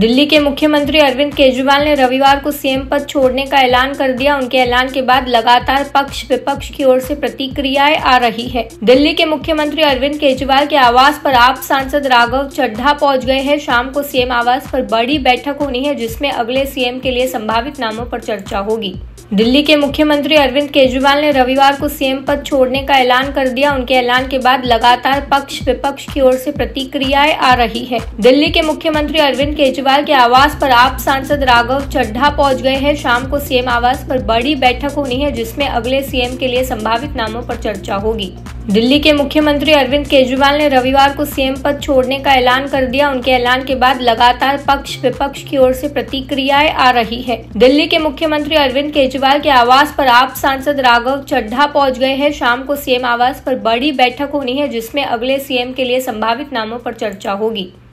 दिल्ली के मुख्यमंत्री अरविंद केजरीवाल ने रविवार को सीएम पद छोड़ने का ऐलान कर दिया। उनके ऐलान के बाद लगातार पक्ष विपक्ष की ओर से प्रतिक्रियाएं आ रही है। दिल्ली के मुख्यमंत्री अरविंद केजरीवाल के आवास पर आप सांसद राघव चड्ढा पहुंच गए हैं। शाम को सीएम आवास पर बड़ी बैठक होनी है, जिसमें अगले सीएम के लिए संभावित नामों पर चर्चा होगी। दिल्ली के मुख्यमंत्री अरविंद केजरीवाल ने रविवार को सीएम पद छोड़ने का ऐलान कर दिया। उनके ऐलान के बाद लगातार पक्ष विपक्ष की ओर से प्रतिक्रियाएं आ रही है। दिल्ली के मुख्यमंत्री अरविंद केजरीवाल के आवास पर आप सांसद राघव चड्ढा पहुंच गए हैं। शाम को सीएम आवास पर बड़ी बैठक होनी है, जिसमें अगले सीएम के लिए संभावित नामों पर चर्चा होगी। दिल्ली के मुख्यमंत्री अरविंद केजरीवाल ने रविवार को सीएम पद छोड़ने का ऐलान कर दिया। उनके ऐलान के बाद लगातार पक्ष विपक्ष की ओर से प्रतिक्रियाएं आ रही है। दिल्ली के मुख्यमंत्री अरविंद केजरीवाल के आवास पर आप सांसद राघव चड्ढा पहुंच गए हैं। शाम को सीएम आवास पर बड़ी बैठक होनी है, जिसमें अगले सीएम के लिए संभावित नामों पर चर्चा होगी।